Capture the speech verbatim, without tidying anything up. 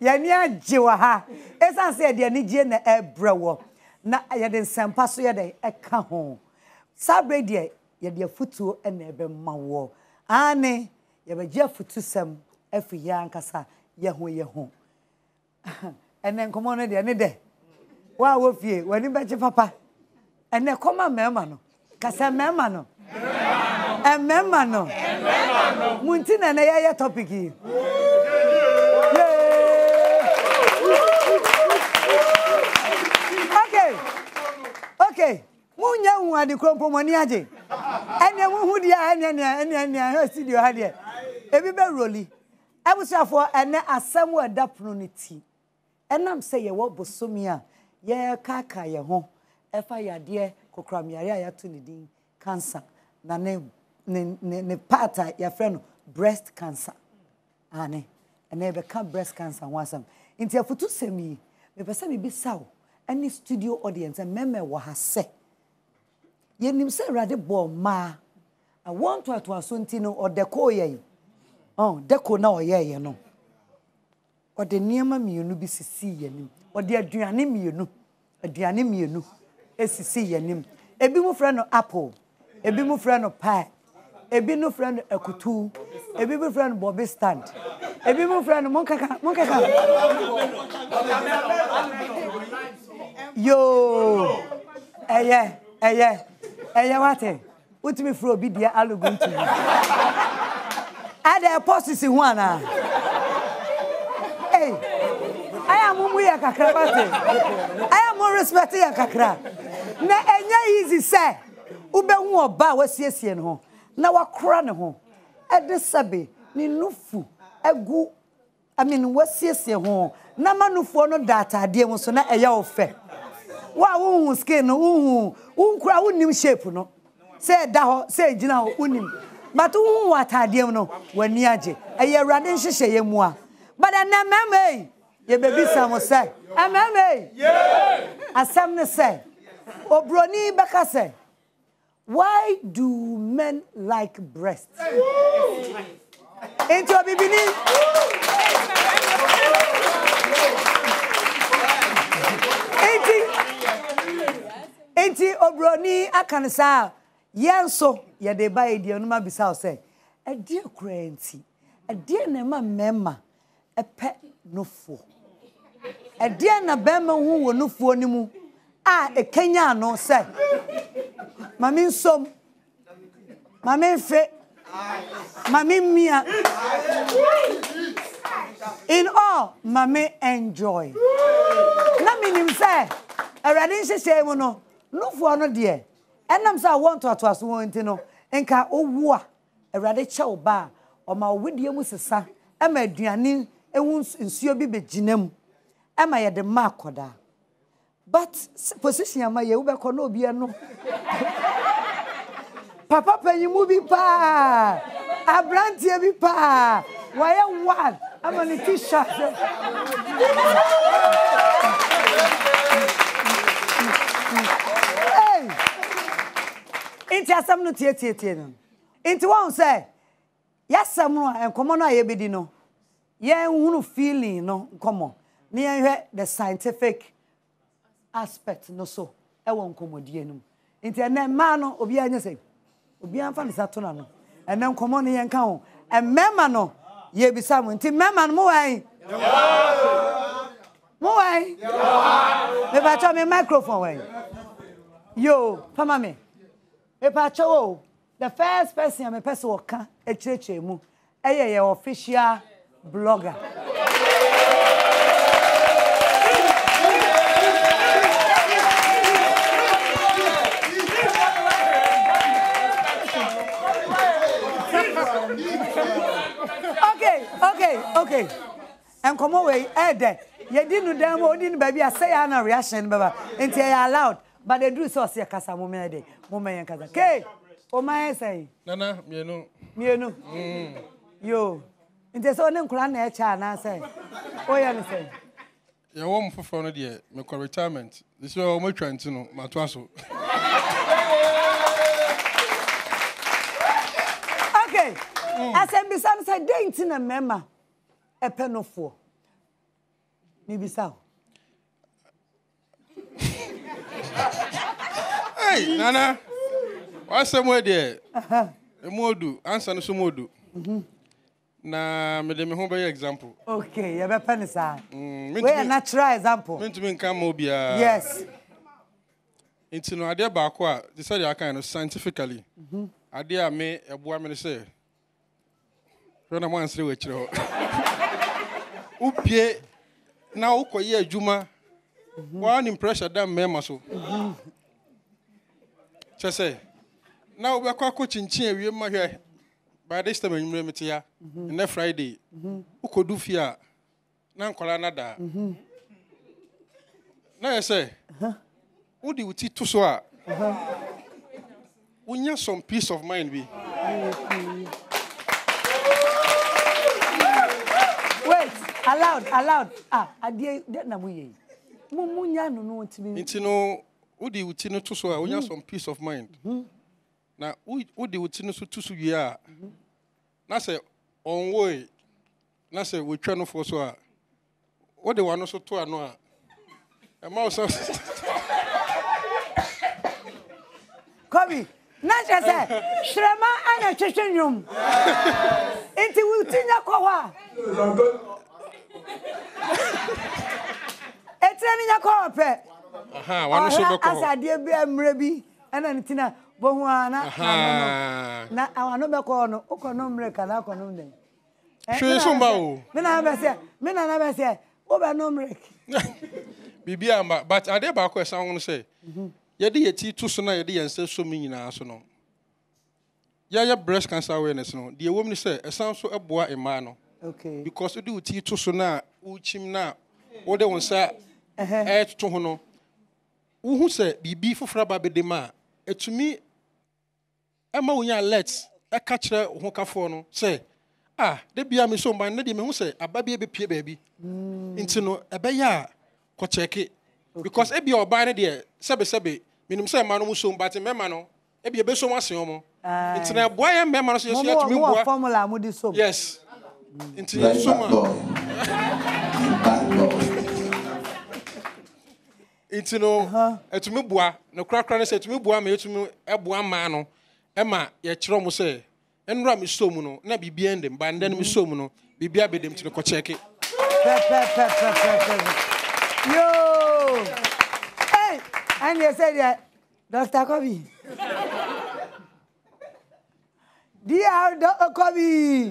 Yanya Jiwaha. As I said, Yanijin Ebrewo. Na Yadin Sampaso Yade, a cajon. Sabradia, Yadia Futu and Ebemawo. Anne, Yabaja Futusem, Efi Yankasa, Yahoo Yahoo. And then come on the other day. Wow, with you, when you bet your papa. And then come on, Memano. Casa Memano. And Memano. Muntin and Aya Topiki. Okay. Okay. Moon young one, the Crompomaniaje. And then who dear and her studio had here. Everybody rolly. I was for and there are somewhere that prunity. And I'm saying, what Bosomia, yeah, Kaka, your home, if I are dear, Cocramia, to needing cancer, Nane, Nepata, your friend, breast cancer. Anne, and never come breast cancer once. Until for two semi, the person be sow, any studio audience, and member what has said. Yen himself rather born, ma. I want to have Suntino or Decoy. Oh, Deco now, yeah, you know. Or the near mammy, you know, be Sicilian, or the Adrianim, you know, Adrianim, you know, a Sicilian, a bimo friend of apple, a bimo friend of pie, a bino friend of a couture, a bimo friend of Bobby Stand, a bimo friend of Moncaca, Moncaca. Yo, eh, yeah, eh, yeah, eh, yeah, what eh? What me for be dear Alugun to me? Are there apostles in one? I am Muya Kakra. I am more respecting Kakra. Now, any easy say, Uber won't bow was yes, you know. Now, a crown at the Sabi, Ninufu, a goo. I mean, what's yes, you know. No man for no data, dear Monsona, a yaw fair. Wow, skin, woo, woo, crowd new shape, no. Say, Daho, say, Gina, unim. But who what I dear no, when Niaje, a year running she moi. But I never may. Ye baby some say. I may. As some say. Oh, Brony Baka say. Why do men like breasts? Ain't your baby? Ain't it? Oh, Brony, I can say. Yes, so ye de buy the onuma bisa say. A dear cranty. A dear nema memma. A pet no fool. A dear Nabama who will no fool any more. Ah, a Kenya no say. Mammy some. Mammy fe. Mammy mia. In all, Mammy enjoy. Let me him say. A radin say, no, no fool no dear. And I'm so I want to ask one to know. And can oh, war a radical bar or my widow Musa. Am I Dianin? A wounds in Subi Ginem. Am I at the Marcoda? But position am I Uber Conobia no. Papa, penny movie pa. I brand every pa. Why am one? I'm on a t shirt. Hey! Into some no tear tear. Into one say. Yes, someone and come on, I be no. Yeah, who feeling no come on. Near the scientific aspect, no so. I won't come with you. Into a man or be anything. Obian fan is a tonano. And then come on here and count. And Mamano, ye be someone. Till Mamma Moai Moai. If I turn my microphone away. Yo, Pamame. If I show. The first person I'm a person who can teach you, I am your official blogger. Okay, okay, okay. And come away, Ed. You didn't know them, baby. I say I'm not reaction, baby. Until you're allowed, but they do so. See, Casa, moment, day, moment, Casa. Okay. Oh my say. Nana, me no. Me no. Yo, inte so ne nkura na e cha na say. O ya ne say. Ye wo mo fofo no de me ko retirement. They say o mo twenty no, ma to aso. Okay. Asem bi sam say date na mema e penofo. Guinea-Bissau. Hey, Nana. What's the word there? Uh-huh. Modu, answer no modu. Mhm. Na me de me ho be example. Okay, you be pan sir. Mm, we a natural example. Me to me kan mo bia. Yes. Into no ade ba ko a, they said you kind of scientifically. Mhm. Ade a me eboa me say. Rona mo answer we kire ho. Upie na ukoye adwuma. One impression that me ma so. Mhm. Chese. Now we are coaching chin we here. By this time you remember here. Next Friday. Mhm. Uko do fear. Na nkola na da. Mhm. Na you say. Huh? Who do you teach to so a? Uh-huh. We need some peace of mind we. Wait, allowed, allowed. Ah, adie that na muye. Mo munya no no ntimi. Ntino, who do you teach to so a? We need some peace of mind. Mhm. Now, who do you think so to you are? That's a on way. That's a we channel for so. What they want also to annoy. A mouse. Kobe, not just that. Shrema and a kitchen room. It will tinga kowa. It's a corporate. Aha, one should look as I dear be a mrebby and an tina. Aha. Na awano be ko no, o ko no mreka na ko no den. Hwe so ba o. Me na be se, me na na be se, o be no mrek. Bibi amba, but ade ba ko esan won se. Mhm. Ye de ye ti to so na ye de ye nse so mi nyina so no. Ye ye breast cancer awareness no. De wo mi se esan so eboa ema no. Okay. Because o de o ti to so na o chim na o de won sa eh to ho no. Wo hu se bibi fofra ba be de ma. Etumi Emma unya let's I catch her hokafono say ah they be a me so by nadi me who say a baby be pie baby into no a beya ko check it because e be your body there sebe sebe minimum say man no so but me man no e be be so wasen mo into na boy am me man so you to me boy formula mo di so yes into so man into no to me boy no crack crack say to me boy me to me e boy man no Emma, your chromo say, and Ram is so mono, not be behind them, but then Miss Somono, be beabed them to the cocheck. Yo! Hey! And you said that, Doctor Kobe. Dear Doctor Kobe!